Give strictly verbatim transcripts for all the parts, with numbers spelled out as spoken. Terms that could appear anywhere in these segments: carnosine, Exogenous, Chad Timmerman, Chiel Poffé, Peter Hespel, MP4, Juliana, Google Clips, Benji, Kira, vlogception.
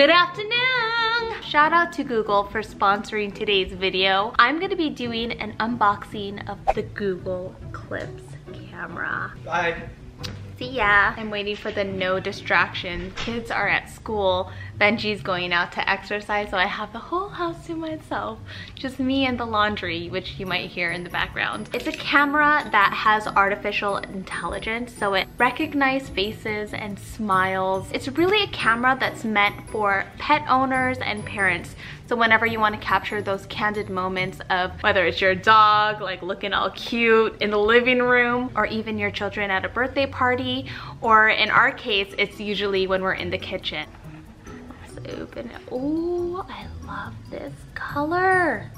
Good afternoon! Shout out to Google for sponsoring today's video. I'm going to be doing an unboxing of the Google Clips camera. Bye! See ya! I'm waiting for the no distraction. Kids are at school. Benji's going out to exercise, so I have the whole house to myself. Just me and the laundry, which you might hear in the background. It's a camera that has artificial intelligence, so it recognizes faces and smiles. It's really a camera that's meant for pet owners and parents. So whenever you want to capture those candid moments of whether it's your dog, like looking all cute in the living room, or even your children at a birthday party, or in our case, it's usually when we're in the kitchen. Let's open it. Oh, I love this color.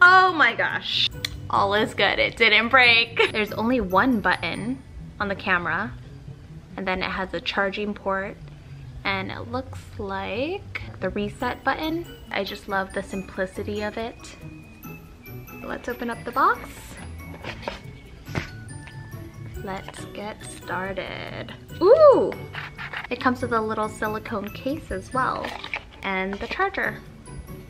Oh my gosh. All is good, it didn't break. There's only one button on the camera, and then it has a charging port. And it looks like the reset button. I just love the simplicity of it. Let's open up the box. Let's get started. Ooh! It comes with a little silicone case as well, and the charger.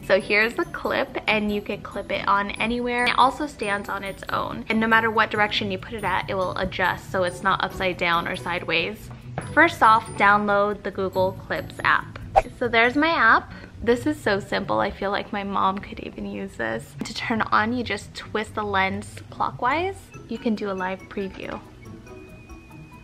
So here's the clip, and you can clip it on anywhere. It also stands on its own, and no matter what direction you put it at, it will adjust so it's not upside down or sideways. First off, download the Google Clips app. So there's my app. This is so simple, I feel like my mom could even use this. To turn on, you just twist the lens clockwise. You can do a live preview.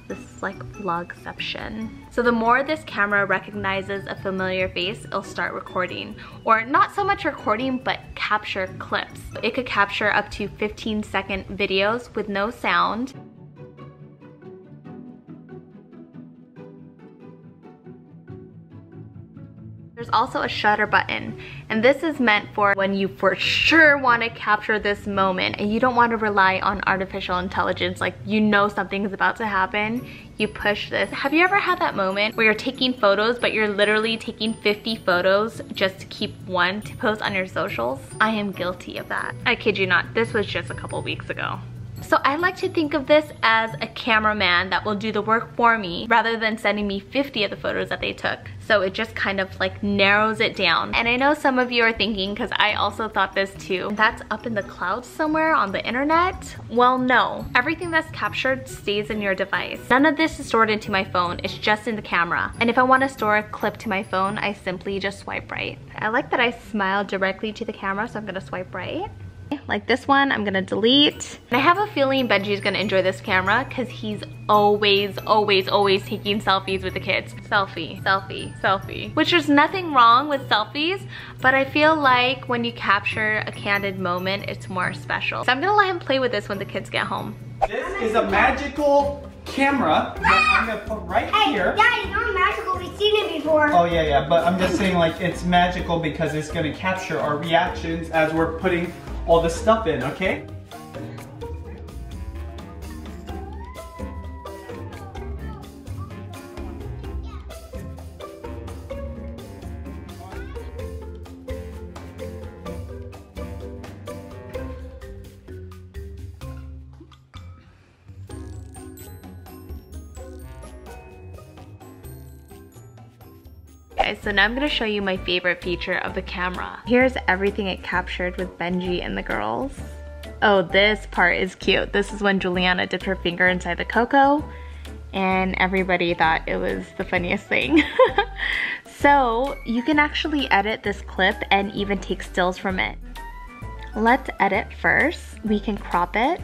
This is like vlogception. So the more this camera recognizes a familiar face, it'll start recording. Or not so much recording, but capture clips. It could capture up to fifteen second videos with no sound. There's also a shutter button, and this is meant for when you for sure want to capture this moment and you don't want to rely on artificial intelligence, like you know something is about to happen, you push this. Have you ever had that moment where you're taking photos but you're literally taking fifty photos just to keep one to post on your socials? I am guilty of that. I kid you not, this was just a couple weeks ago. So I like to think of this as a cameraman that will do the work for me rather than sending me fifty of the photos that they took. So it just kind of like narrows it down. And I know some of you are thinking, because I also thought this too, that's up in the clouds somewhere on the internet? Well, no. Everything that's captured stays in your device. None of this is stored into my phone, it's just in the camera. And if I want to store a clip to my phone, I simply just swipe right. I like that I smile directly to the camera, so I'm gonna swipe right. Like this one, I'm gonna delete. And I have a feeling Benji's gonna enjoy this camera because he's always, always, always taking selfies with the kids. Selfie, selfie, selfie. Which there's nothing wrong with selfies, but I feel like when you capture a candid moment, it's more special. So I'm gonna let him play with this when the kids get home. This is a magical camera that I'm gonna put right hey, here. Yeah, it's not magical, we've seen it before. Oh yeah, yeah, but I'm just saying like it's magical because it's gonna capture our reactions as we're putting all the stuff in, okay? So now I'm gonna show you my favorite feature of the camera. Here's everything it captured with Benji and the girls. Oh, this part is cute. This is when Juliana dipped her finger inside the cocoa, and everybody thought it was the funniest thing. So you can actually edit this clip and even take stills from it. Let's edit first. We can crop it.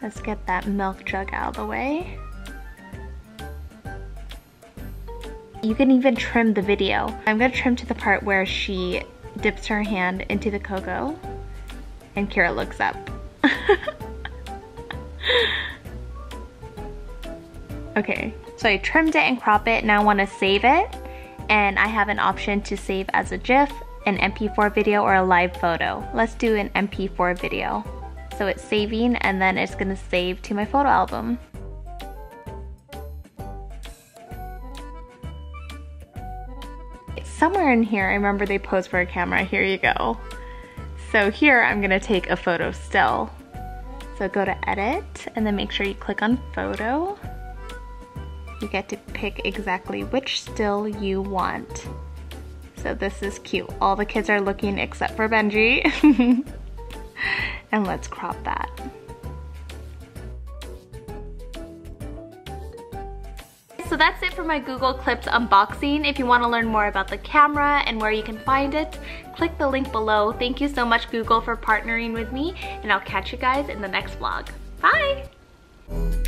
Let's get that milk jug out of the way. You can even trim the video. I'm gonna trim to the part where she dips her hand into the cocoa and Kira looks up. Okay, so I trimmed it and cropped it. Now I wanna save it, and I have an option to save as a GIF, an M P four video, or a live photo. Let's do an M P four video. So it's saving, and then it's gonna save to my photo album. Somewhere in here, I remember they posed for a camera. Here you go. So here, I'm gonna take a photo still. So go to edit, and then make sure you click on photo. You get to pick exactly which still you want. So this is cute. All the kids are looking except for Benji. And let's crop that. So that's it for my Google Clips unboxing. If you want to learn more about the camera and where you can find it, click the link below. Thank you so much, Google, for partnering with me, and I'll catch you guys in the next vlog. Bye!